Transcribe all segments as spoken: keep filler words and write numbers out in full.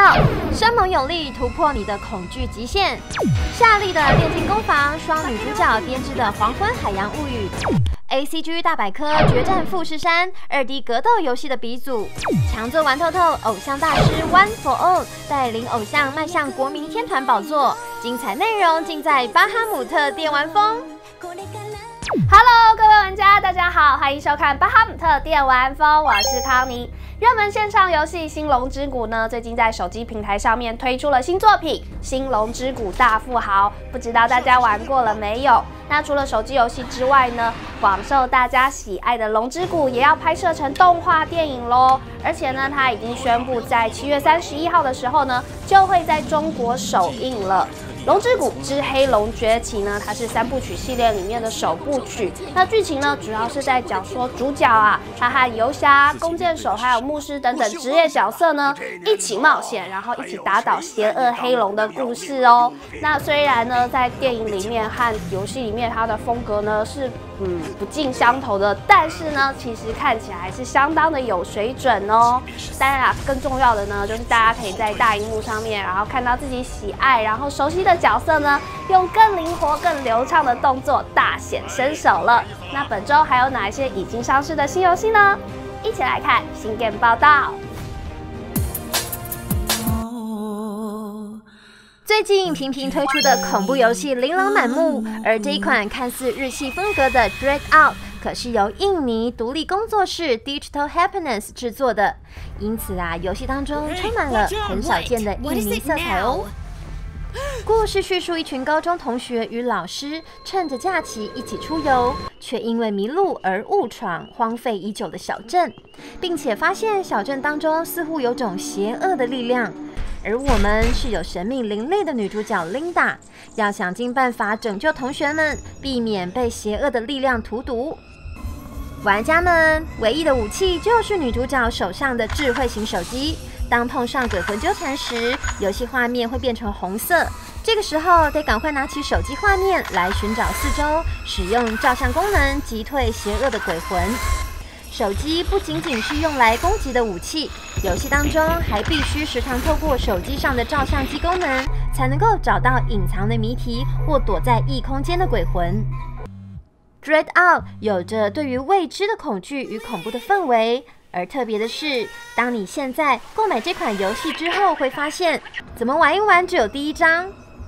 Out， 生猛有力突破你的恐惧极限。夏利的炼金工坊，双女主角编织的黄昏海洋物语。 A C G 大百科决战富士山，二 D 格斗游戏的鼻祖，强作玩透透，偶像大师 One for All 带领偶像迈向国民天团宝座，精彩内容尽在巴哈姆特电玩风。Hello， 各位玩家，大家好，欢迎收看巴哈姆特电玩风，我是康妮。热门线上游戏《星龙之谷》呢，最近在手机平台上面推出了新作品《星龙之谷大富豪》，不知道大家玩过了没有？ 那除了手机游戏之外呢，广受大家喜爱的《龙之谷》也要拍摄成动画电影咯。而且呢，它已经宣布在七月三十一号的时候呢，就会在中国首映了。《龙之谷之黑龙崛起》呢，它是三部曲系列里面的首部曲。那剧情呢，主要是在讲说主角啊，他和游侠、弓箭手还有牧师等等职业角色呢，一起冒险，然后一起打倒邪恶黑龙的故事哦。那虽然呢，在电影里面和游戏里面 它的风格呢是嗯不尽相同的，但是呢，其实看起来是相当的有水准哦。当然啊，更重要的呢，就是大家可以在大荧幕上面，然后看到自己喜爱、然后熟悉的角色呢，用更灵活、更流畅的动作大显身手了。那本周还有哪一些已经上市的新游戏呢？一起来看新 game 报道。 最近频频推出的恐怖游戏琳琅满目，而这一款看似日系风格的《Dread Out》可是由印尼独立工作室 Digital Happiness 制作的，因此啊，游戏当中充满了很少见的印尼色彩哦。故事叙述一群高中同学与老师趁着假期一起出游，却因为迷路而误闯荒废已久的小镇，并且发现小镇当中似乎有种邪恶的力量。 而我们是有神秘灵力的女主角 Linda， 要想尽办法拯救同学们，避免被邪恶的力量荼毒。玩家们唯一的武器就是女主角手上的智慧型手机。当碰上鬼魂纠缠时，游戏画面会变成红色，这个时候得赶快拿起手机画面来寻找四周，使用照相功能击退邪恶的鬼魂。 手机不仅仅是用来攻击的武器，游戏当中还必须时常透过手机上的照相机功能，才能够找到隐藏的谜题或躲在异空间的鬼魂。Dread Out 有着对于未知的恐惧与恐怖的氛围，而特别的是，当你现在购买这款游戏之后，会发现怎么玩一玩只有第一章。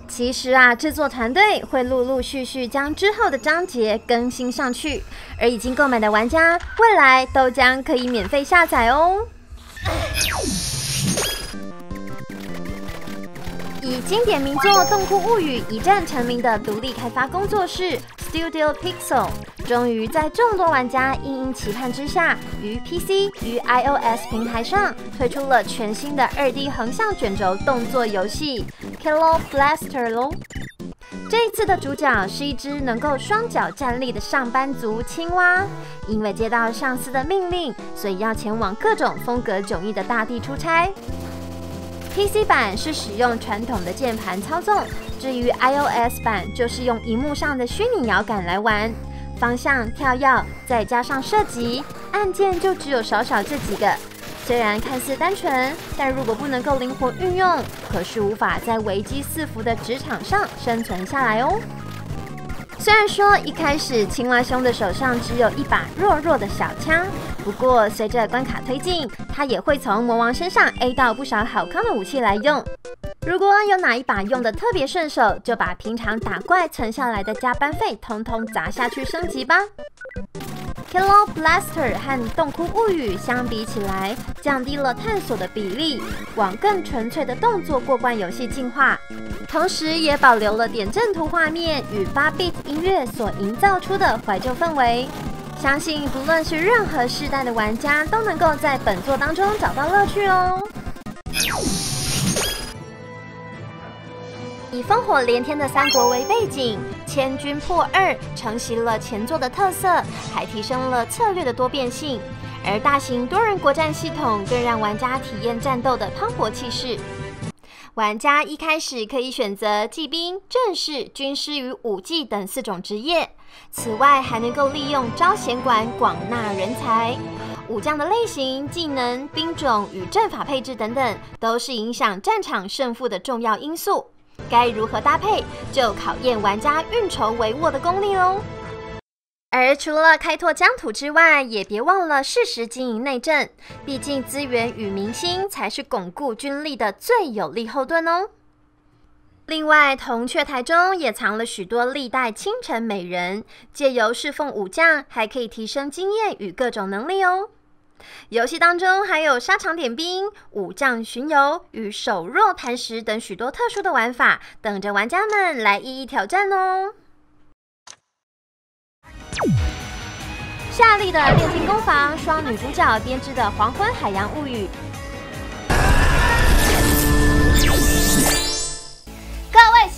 其实啊，制作团队会陆陆续续将之后的章节更新上去，而已经购买的玩家未来都将可以免费下载哦。以经典名作《洞窟物语》一战成名的独立开发工作室 Studio Pixel， 终于在众多玩家殷殷期盼之下，于 P C 与 iOS 平台上推出了全新的二 D 横向卷轴动作游戏。 Hello Blaster 喽！这一次的主角是一只能够双脚站立的上班族青蛙，因为接到上司的命令，所以要前往各种风格迥异的大地出差。P C 版是使用传统的键盘操纵，至于 iOS 版就是用荧幕上的虚拟摇杆来玩，方向、跳跃，再加上射击，按键就只有少少这几个。 虽然看似单纯，但如果不能够灵活运用，可是无法在危机四伏的职场上生存下来哦。虽然说一开始青蛙兄的手上只有一把弱弱的小枪，不过随着关卡推进，他也会从魔王身上 A 到不少好康的武器来用。如果有哪一把用的特别顺手，就把平常打怪存下来的加班费通通砸下去升级吧。 Hello Blaster 和洞窟物语相比起来，降低了探索的比例，往更纯粹的动作过关游戏进化，同时也保留了点阵图画面与八 bit 音乐所营造出的怀旧氛围。相信不论是任何世代的玩家，都能够在本作当中找到乐趣哦。 以烽火连天的三国为背景，《千军破二》承袭了前作的特色，还提升了策略的多变性。而大型多人国战系统更让玩家体验战斗的磅礴气势。玩家一开始可以选择骑兵、正士、军师与武技等四种职业，此外还能够利用招贤馆广纳人才。武将的类型、技能、兵种与战法配置等等，都是影响战场胜负的重要因素。该如何搭配，就考验玩家运筹帷幄的功力喽。而除了开拓疆土之外，也别忘了适时经营内政，毕竟资源与民心才是巩固军力的最有力后盾哦。 另外，铜雀台中也藏了许多历代清晨美人，借由侍奉武将，还可以提升经验与各种能力哦。游戏当中还有沙场点兵、武将巡游与手若磐石等许多特殊的玩法，等着玩家们来一一挑战哦。夏莉的炼金工坊，双女主角编织的《黄昏海洋物语》。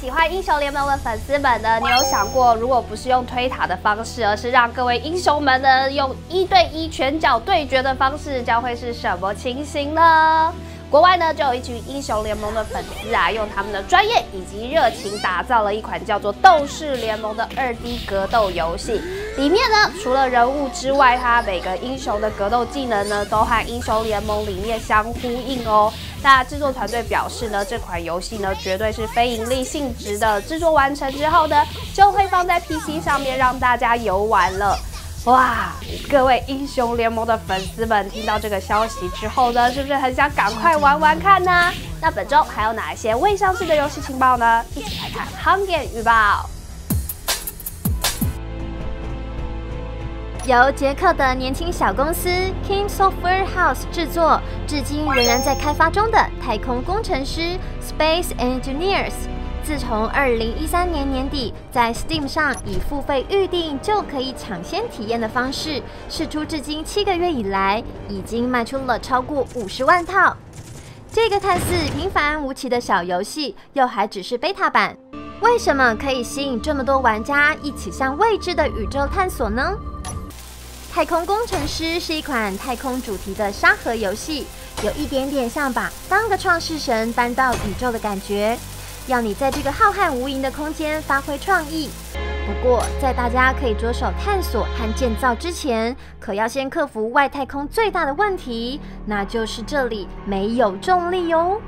喜欢英雄联盟的粉丝们呢，你有想过，如果不是用推塔的方式，而是让各位英雄们呢用一对一拳脚对决的方式，将会是什么情形呢？国外呢就有一群英雄联盟的粉丝啊，用他们的专业以及热情，打造了一款叫做《斗士联盟》的二 D 格斗游戏。里面呢，除了人物之外，它每个英雄的格斗技能呢，都和英雄联盟里面相呼应哦。 那制作团队表示呢，这款游戏呢绝对是非盈利性质的，制作完成之后呢，就会放在 P C 上面让大家游玩了。哇，各位英雄联盟的粉丝们听到这个消息之后呢，是不是很想赶快玩玩看呢？那本周还有哪一些未上市的游戏情报呢？一起来看夯点预报。 由捷克的年轻小公司 King Software House 制作，至今仍然在开发中的《太空工程师》（Space Engineers）， 自从二零一三年年底在 Steam 上以付费预定就可以抢先体验的方式释出，至今七个月以来，已经卖出了超过五十万套。这个看似平凡无奇的小游戏，又还只是 beta 版，为什么可以吸引这么多玩家一起向未知的宇宙探索呢？ 太空工程师是一款太空主题的沙盒游戏，有一点点像把当个创世神搬到宇宙的感觉，要你在这个浩瀚无垠的空间发挥创意。不过，在大家可以着手探索和建造之前，可要先克服外太空最大的问题，那就是这里没有重力哟。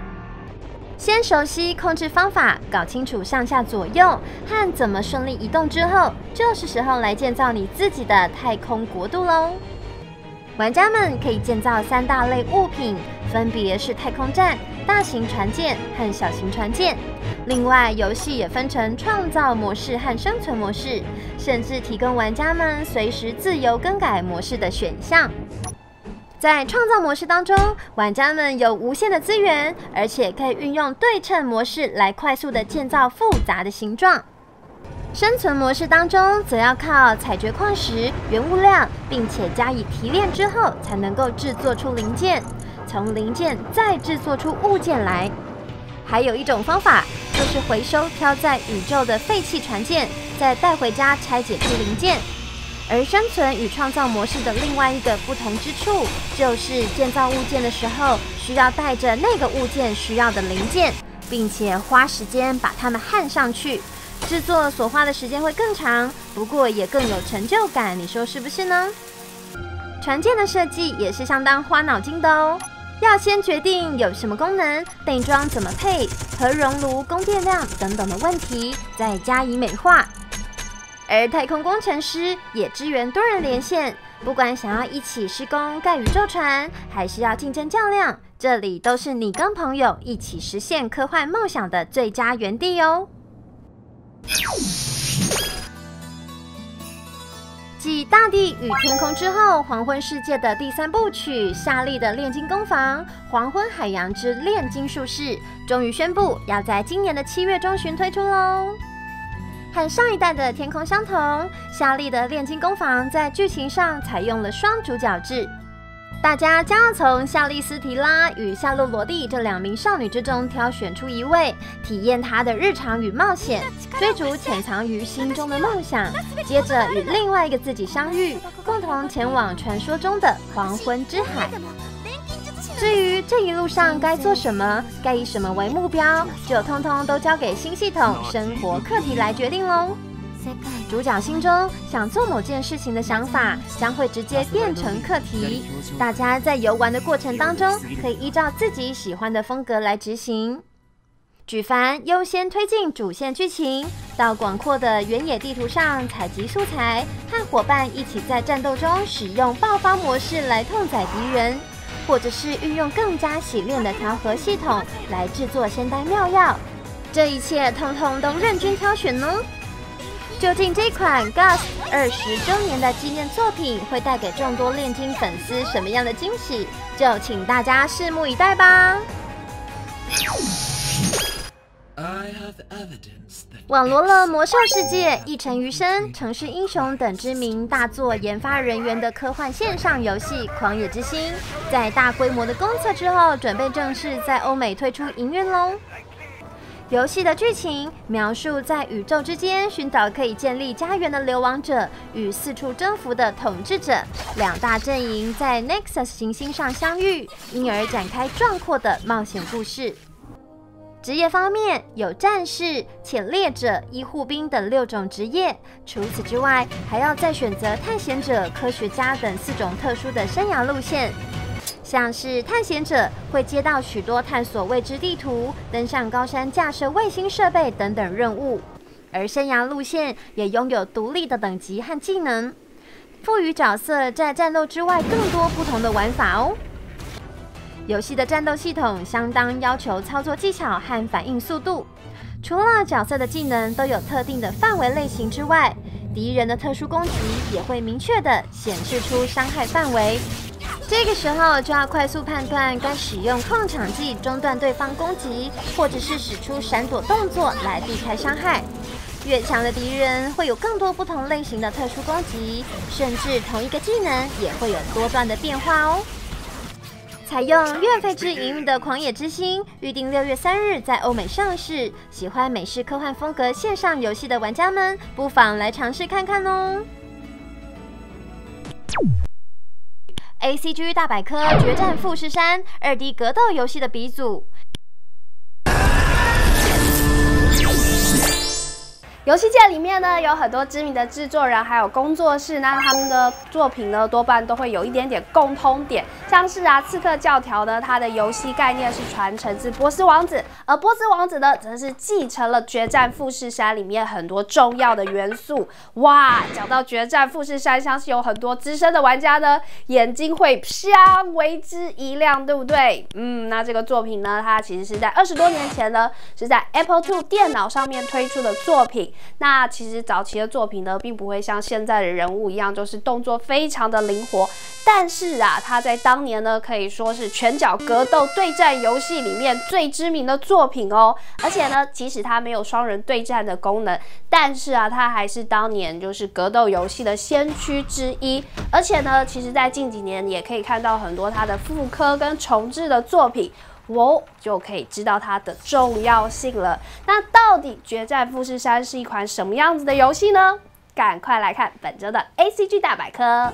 先熟悉控制方法，搞清楚上下左右和怎么顺利移动之后。 就是时候来建造你自己的太空国度喽！玩家们可以建造三大类物品，分别是太空站、大型船舰和小型船舰。另外，游戏也分成创造模式和生存模式，甚至提供玩家们随时自由更改模式的选项。在创造模式当中，玩家们有无限的资源，而且可以运用对称模式来快速的建造复杂的形状。 生存模式当中，则要靠采掘矿石、原物料，并且加以提炼之后，才能够制作出零件，从零件再制作出物件来。还有一种方法，就是回收飘在宇宙的废弃船舰，再带回家拆解出零件。而生存与创造模式的另外一个不同之处，就是建造物件的时候，需要带着那个物件需要的零件，并且花时间把它们焊上去。 制作所花的时间会更长，不过也更有成就感，你说是不是呢？船舰的设计也是相当花脑筋的哦，要先决定有什么功能、内装怎么配、核熔炉供电量等等的问题，再加以美化。而太空工程师也支援多人连线，不管想要一起施工盖宇宙船，还是要竞争较量，这里都是你跟朋友一起实现科幻梦想的最佳园地哦。 继《大地与天空》之后，黄昏世界的第三部曲《夏莉的炼金工坊：黄昏海洋之炼金术士》终于宣布要在今年的七月中旬推出喽。和上一代的《天空》相同，《夏莉的炼金工坊》在剧情上采用了双主角制，大家将要从夏莉斯提拉与夏洛罗蒂这两名少女之中挑选出一位，体验她的日常与冒险。 追逐潜藏于心中的梦想，接着与另外一个自己相遇，共同前往传说中的黄昏之海。至于这一路上该做什么，该以什么为目标，就通通都交给新系统生活课题来决定喽。主角心中想做某件事情的想法将会直接变成课题，大家在游玩的过程当中可以依照自己喜欢的风格来执行。举凡优先推进主线剧情，到广阔的原野地图上采集素材，和伙伴一起在战斗中使用爆发模式来痛宰敌人，或者是运用更加洗练的调和系统来制作仙丹妙药，这一切通通都任君挑选哦。究竟这款 G U S T 二十周年的纪念作品会带给众多炼金粉丝什么样的惊喜？就请大家拭目以待吧。网罗了魔兽世界、一城余生、城市英雄等知名大作研发人员的科幻线上游戏《狂野之心》，在大规模的公测之后，准备正式在欧美推出营运喽。游戏的剧情描述在宇宙之间寻找可以建立家园的流亡者与四处征服的统治者，两大阵营在 Nexus 行星上相遇，因而展开壮阔的冒险故事。职业方面有战士、潜猎者、医护兵等六种职业，除此之外还要再选择探险者、科学家等四种特殊的生涯路线。像是探险者会接到许多探索未知地图、登上高山架设卫星设备等等任务，而生涯路线也拥有独立的等级和技能，赋予角色在战斗之外更多不同的玩法哦。游戏的战斗系统相当要求操作技巧和反应速度，除了角色的技能都有特定的范围类型之外，敌人的特殊攻击也会明确的显示出伤害范围，这个时候就要快速判断该使用控场技中断对方攻击，或者是使出闪躲动作来避开伤害。越强的敌人会有更多不同类型的特殊攻击，甚至同一个技能也会有多段的变化哦。采用月费制营运的《狂野之心》预定六月三日在欧美上市，喜欢美式科幻风格线上游戏的玩家们不妨来尝试看看哦。A C G 大百科决战富士山，二 D 格斗游戏的鼻祖。游戏界里面呢，有很多知名的制作人还有工作室，那他们的作品呢多半都会有一点点共通点，像是啊《刺客教条》呢，它的游戏概念是传承自《波斯王子》，而《波斯王子》呢则是继承了《决战富士山》里面很多重要的元素。哇，讲到《决战富士山》，相信有很多资深的玩家呢眼睛会啪为之一亮，对不对？嗯，那这个作品呢，它其实是在二十多年前呢，是在 Apple two 电脑上面推出的作品。那其实早期的作品呢，并不会像现在的人物一样，就是动作非常的灵活。但是啊，它在当年呢，可以说是拳脚格斗对战游戏里面最知名的作品哦。而且呢，即使它没有双人对战的功能，但是啊，它还是当年就是格斗游戏的先驱之一。而且呢，其实在近几年也可以看到很多它的复刻跟重制的作品。我就可以知道它的重要性了。那到底《决战富士山》是一款什么样子的游戏呢？赶快来看本周的 A C G 大百科。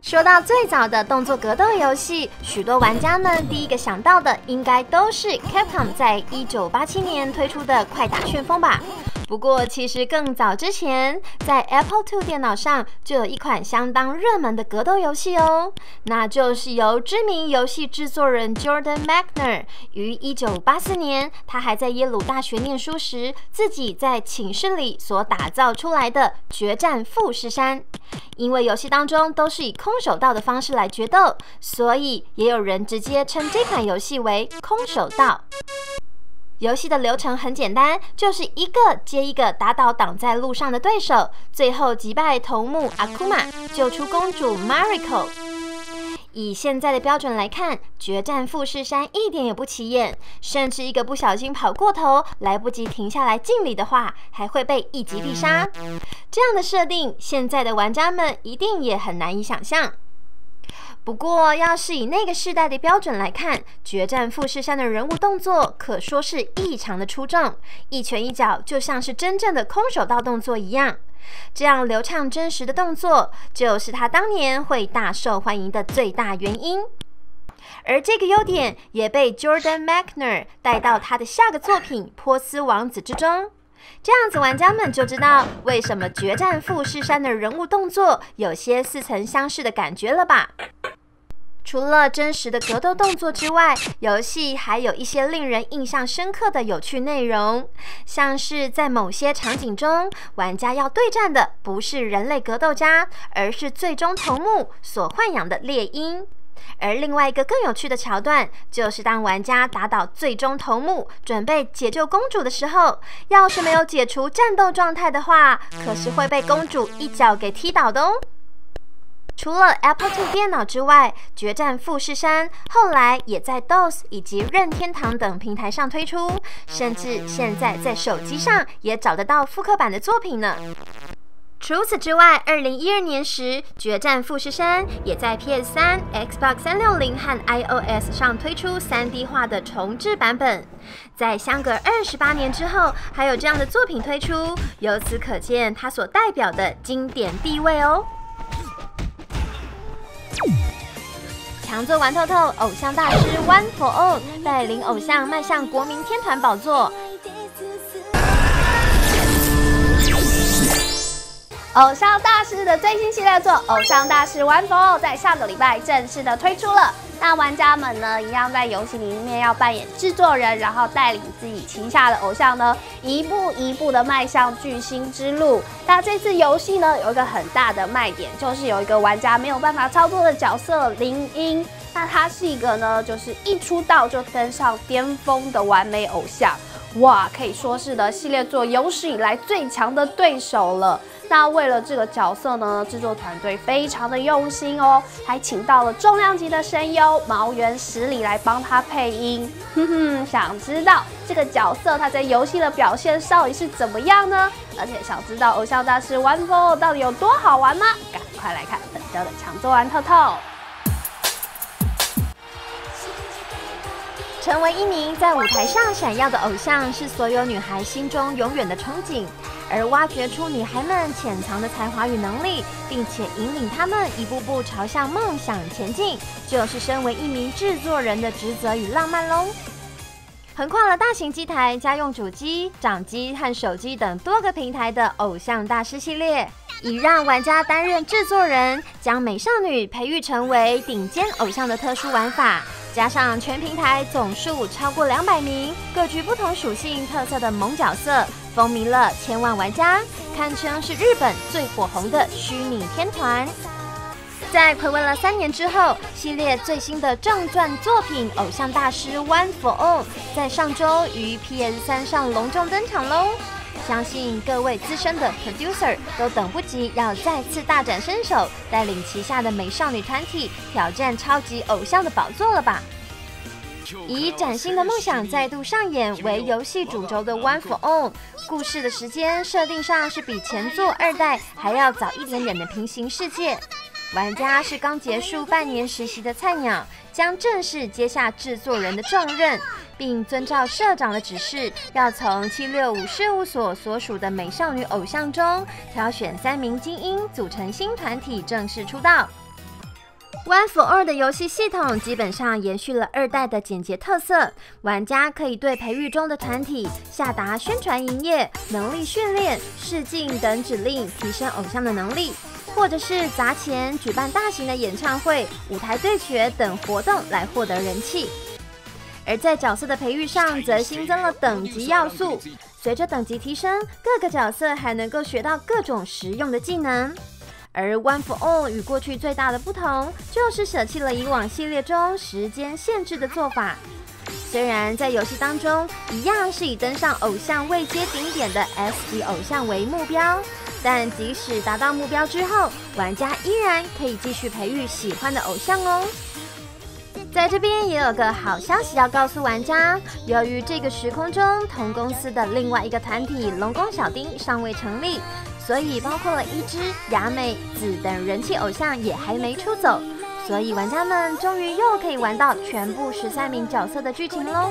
说到最早的动作格斗游戏，许多玩家们第一个想到的应该都是 Capcom 在一九八七年推出的《快打旋风》吧。不过，其实更早之前，在 Apple two 电脑上就有一款相当热门的格斗游戏哦，那就是由知名游戏制作人 Jordan Mechner 于一九八四年，他还在耶鲁大学念书时，自己在寝室里所打造出来的《决战富士山》。因为游戏当中都是以空手道的方式来决斗，所以也有人直接称这款游戏为空手道。游戏的流程很简单，就是一个接一个打倒挡在路上的对手，最后击败头目阿库玛，救出公主 Mariko。 以现在的标准来看，决战富士山一点也不起眼，甚至一个不小心跑过头，来不及停下来敬礼的话，还会被一击必杀。这样的设定，现在的玩家们一定也很难以想象。不过，要是以那个世代的标准来看，《决战富士山》的人物动作可说是异常的出众，一拳一脚就像是真正的空手道动作一样。这样流畅真实的动作，就是他当年会大受欢迎的最大原因。而这个优点也被 Jordan Mechner 带到他的下个作品《波斯王子》之中。这样子，玩家们就知道为什么决战富士山的人物动作有些似曾相识的感觉了吧？ 除了真实的格斗动作之外，游戏还有一些令人印象深刻的有趣内容，像是在某些场景中，玩家要对战的不是人类格斗家，而是最终头目所豢养的猎鹰。而另外一个更有趣的桥段，就是当玩家打倒最终头目，准备解救公主的时候，要是没有解除战斗状态的话，可是会被公主一脚给踢倒的哦。 除了 Apple two 电脑之外，《决战富士山》后来也在 D O S 以及任天堂等平台上推出，甚至现在在手机上也找得到复刻版的作品呢。除此之外， 二零一二年时，《决战富士山》也在 P S 三、Xbox 三六零和 iOS 上推出 三 D 化的重制版本。在相隔二十八年之后，还有这样的作品推出，由此可见它所代表的经典地位哦。 强作玩透透，偶像大师 One for All 带领偶像迈向国民天团宝座。偶像大师的最新系列作《偶像大师 One for All》在上个礼拜正式的推出了。那玩家们呢，一样在游戏里面要扮演制作人，然后带领自己旗下的偶像呢，一步一步的迈向巨星之路。那这次游戏呢，有一个很大的卖点，就是有一个玩家没有办法操作的角色铃音。那他是一个呢，就是一出道就登上巅峰的完美偶像。 哇，可以说是的系列作有史以来最强的对手了。那为了这个角色呢，制作团队非常的用心哦，还请到了重量级的声优茅原实里来帮他配音。哼哼，想知道这个角色他在游戏的表现到底是怎么样呢？而且想知道《偶像大师 One for All》到底有多好玩吗？赶快来看本周的强作玩透透。 成为一名在舞台上闪耀的偶像，是所有女孩心中永远的憧憬。而挖掘出女孩们潜藏的才华与能力，并且引领她们一步步朝向梦想前进，就是身为一名制作人的职责与浪漫喽。横跨了大型机台、家用主机、掌机和手机等多个平台的《偶像大师》系列，以让玩家担任制作人，将美少女培育成为顶尖偶像的特殊玩法。 加上全平台总数超过两百名、各具不同属性特色的萌角色，风靡了千万玩家，堪称是日本最火红的虚拟天团。在睽违了三年之后，系列最新的正传作品《偶像大师 One for All》在上周于 P S 三 上隆重登场喽！相信各位资深的 producer 都等不及要再次大展身手，带领旗下的美少女团体挑战超级偶像的宝座了吧？以崭新的梦想再度上演为游戏主轴的《One for All》，故事的时间设定上是比前作二代还要早一点点的平行世界。玩家是刚结束半年实习的菜鸟，将正式接下制作人的重任。 并遵照社长的指示，要从七六五事务所所属的美少女偶像中挑选三名精英，组成新团体正式出道。One for All 的游戏系统基本上延续了二代的简洁特色，玩家可以对培育中的团体下达宣传营业、能力训练、试镜等指令，提升偶像的能力。 或者是砸钱举办大型的演唱会、舞台对决等活动来获得人气。 而在角色的培育上，则新增了等级要素。随着等级提升，各个角色还能够学到各种实用的技能。而 One for All 与过去最大的不同，就是舍弃了以往系列中时间限制的做法。虽然在游戏当中，一样是以登上偶像位阶顶点的 S 级偶像为目标，但即使达到目标之后，玩家依然可以继续培育喜欢的偶像哦。 在这边也有个好消息要告诉玩家，由于这个时空中同公司的另外一个团体龙宫小町尚未成立，所以包括了一枝、雅美、子等人气偶像也还没出走，所以玩家们终于又可以玩到全部十三名角色的剧情喽。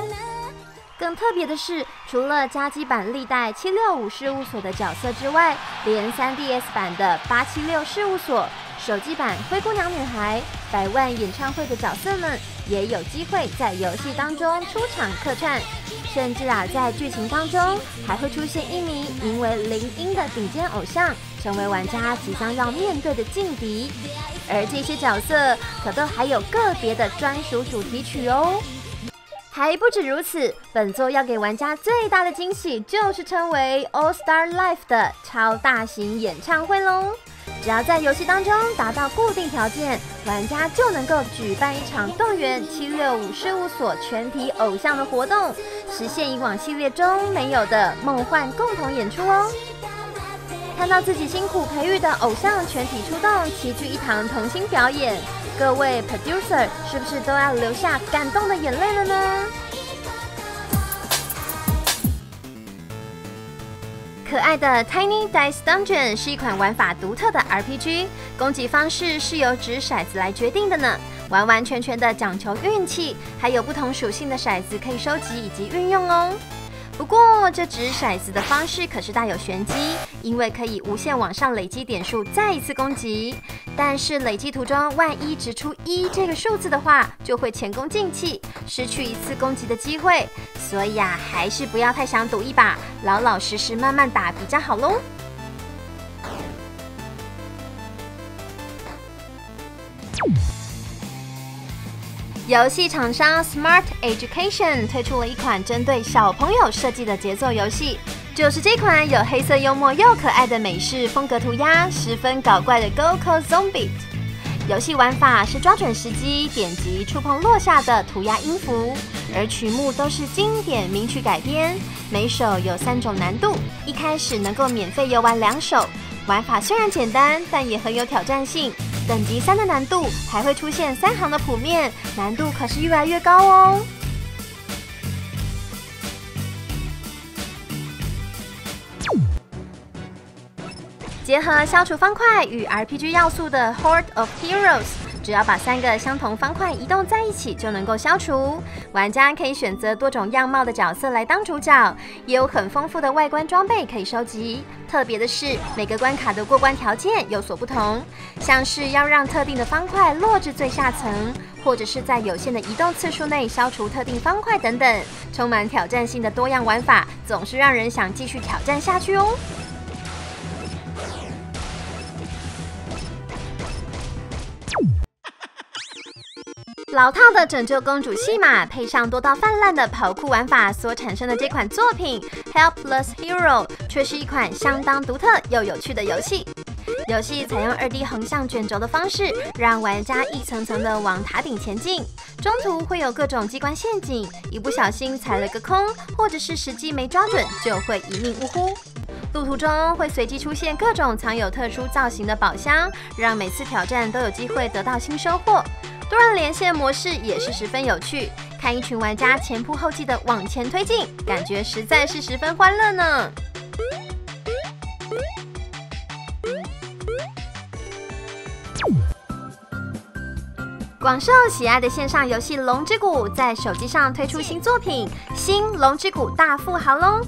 更特别的是，除了家机版历代七六五事务所的角色之外，连 三 D S 版的八七六事务所。手机版《灰姑娘女孩》、百万演唱会的角色们也有机会在游戏当中出场客串，甚至啊，在剧情当中还会出现一名名为铃音的顶尖偶像，成为玩家即将要面对的劲敌。而这些角色可都还有个别的专属主题曲哦。还不止如此，本作要给玩家最大的惊喜就是称为 All Star Live 的超大型演唱会喽。 只要在游戏当中达到固定条件，玩家就能够举办一场动员七六五事务所全体偶像的活动，实现以往系列中没有的梦幻共同演出哦。看到自己辛苦培育的偶像全体出动，齐聚一堂同心表演，各位 producer 是不是都要流下感动的眼泪了呢？ 可爱的 Tiny Dice Dungeon 是一款玩法独特的 R P G， 攻击方式是由掷骰子来决定的呢，完完全全的讲求运气，还有不同属性的骰子可以收集以及运用哦。不过这掷骰子的方式可是大有玄机，因为可以无限往上累积点数，再一次攻击。但是累积途中万一掷出一这个数字的话，就会前功尽弃，失去一次攻击的机会。 所以啊，还是不要太想赌一把，老老实实慢慢打比较好喽。游戏厂商 Smart Education 推出了一款针对小朋友设计的节奏游戏，就是这款有黑色幽默又可爱的美式风格涂鸦，十分搞怪的 Go-Go Zombie。游戏玩法是抓准时机，点击触碰落下的涂鸦音符。 而曲目都是经典名曲改编，每首有三种难度。一开始能够免费游玩两首，玩法虽然简单，但也很有挑战性。等级三的难度还会出现三行的谱面，难度可是越来越高哦。结合消除方块与 R P G 要素的《Horde of Heroes》。 只要把三个相同方块移动在一起，就能够消除。玩家可以选择多种样貌的角色来当主角，也有很丰富的外观装备可以收集。特别的是，每个关卡的过关条件有所不同，像是要让特定的方块落至最下层，或者是在有限的移动次数内消除特定方块等等。充满挑战性的多样玩法，总是让人想继续挑战下去哦。 老套的拯救公主戏码，配上多到泛滥的跑酷玩法所产生的这款作品《Helpless Hero》，却是一款相当独特又有趣的游戏。游戏采用二 D 横向卷轴的方式，让玩家一层层的往塔顶前进，中途会有各种机关陷阱，一不小心踩了个空，或者是时机没抓准，就会一命呜呼。 路途中会随机出现各种藏有特殊造型的宝箱，让每次挑战都有机会得到新收获。多人连线模式也是十分有趣，看一群玩家前仆后继的往前推进，感觉实在是十分欢乐呢。 广受喜爱的线上游戏《龙之谷》在手机上推出新作品《新龙之谷大富豪》喽！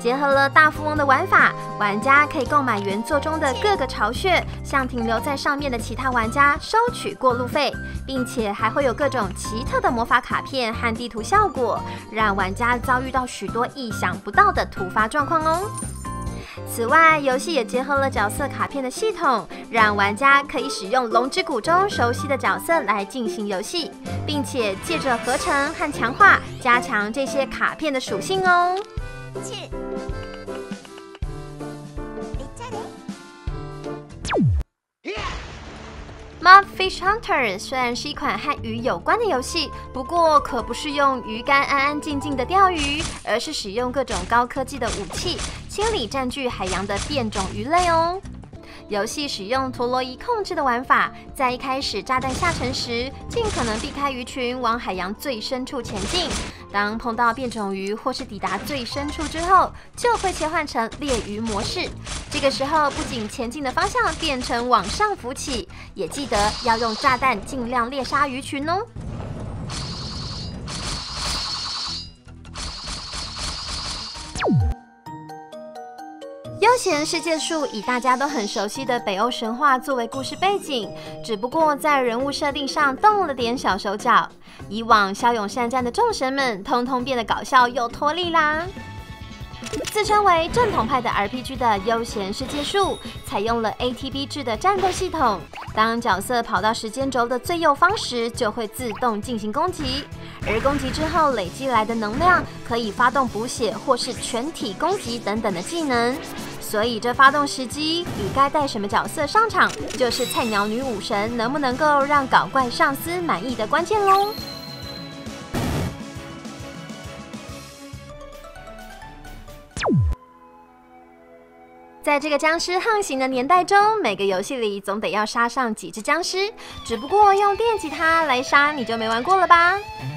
结合了大富翁的玩法，玩家可以购买原作中的各个巢穴，向停留在上面的其他玩家收取过路费，并且还会有各种奇特的魔法卡片和地图效果，让玩家遭遇到许多意想不到的突发状况哦。 此外，游戏也结合了角色卡片的系统，让玩家可以使用《龙之谷》中熟悉的角色来进行游戏，并且借着合成和强化，加强这些卡片的属性哦。 Mob Fish Hunter 虽然是一款和鱼有关的游戏，不过可不是用鱼竿安安静静的钓鱼，而是使用各种高科技的武器清理占据海洋的变种鱼类哦。游戏使用陀螺仪控制的玩法，在一开始炸弹下沉时，尽可能避开鱼群，往海洋最深处前进。当碰到变种鱼或是抵达最深处之后，就会切换成猎鱼模式。 这个时候，不仅前进的方向变成往上浮起，也记得要用炸弹尽量猎杀鱼群哦。又悠闲世界树以大家都很熟悉的北欧神话作为故事背景，只不过在人物设定上动了点小手脚。以往骁勇善战的众神们，通通变得搞笑又脱力啦。自称为正统派的 R P G 的悠闲世界树，采用了 A T B 制的战斗系统。当角色跑到时间轴的最右方时，就会自动进行攻击。 而攻击之后累积来的能量，可以发动补血或是全体攻击等等的技能。所以这发动时机与该带什么角色上场，就是菜鸟女武神能不能够让搞怪上司满意的关键喽。在这个僵尸横行的年代中，每个游戏里总得要杀上几只僵尸，只不过用电吉他来杀你就没玩过了吧？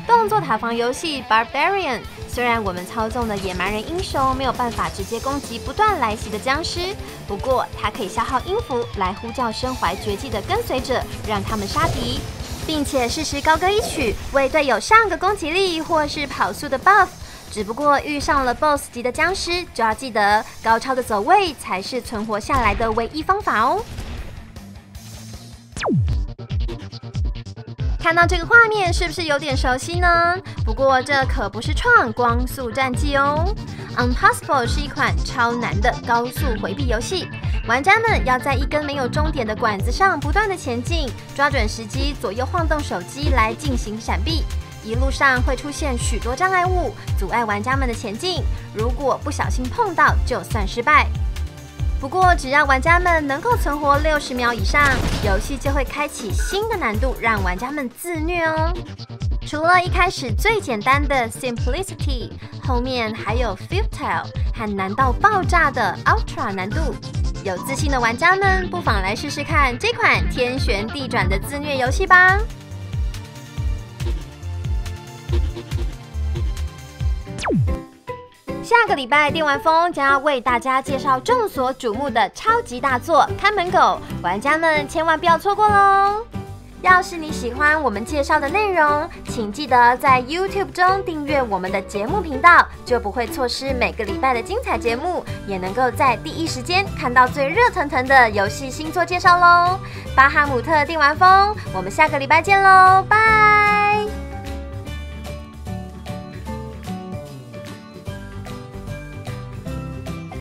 动作塔防游戏 Barbarian， 虽然我们操纵的野蛮人英雄没有办法直接攻击不断来袭的僵尸，不过它可以消耗音符来呼叫身怀绝技的跟随者，让他们杀敌，并且适时高歌一曲，为队友上个攻击力或是跑速的 buff。只不过遇上了 boss 级的僵尸，就要记得高超的走位才是存活下来的唯一方法哦。 看到这个画面是不是有点熟悉呢？不过这可不是创光速战记哦。Impossible 是一款超难的高速回避游戏，玩家们要在一根没有终点的管子上不断的前进，抓准时机左右晃动手机来进行闪避。一路上会出现许多障碍物，阻碍玩家们的前进。如果不小心碰到，就算失败。 不过，只要玩家们能够存活六十秒以上，游戏就会开启新的难度，让玩家们自虐哦。除了一开始最简单的 Simplicity， 后面还有 Futile 和难到爆炸的 Ultra 难度。有自信的玩家们，不妨来试试看这款天旋地转的自虐游戏吧。 下个礼拜，电玩风将要为大家介绍众所瞩目的超级大作《看门狗》，玩家们千万不要错过喽！要是你喜欢我们介绍的内容，请记得在 YouTube 中订阅我们的节目频道，就不会错失每个礼拜的精彩节目，也能够在第一时间看到最热腾腾的游戏新作介绍喽！巴哈姆特电玩风，我们下个礼拜见喽，拜！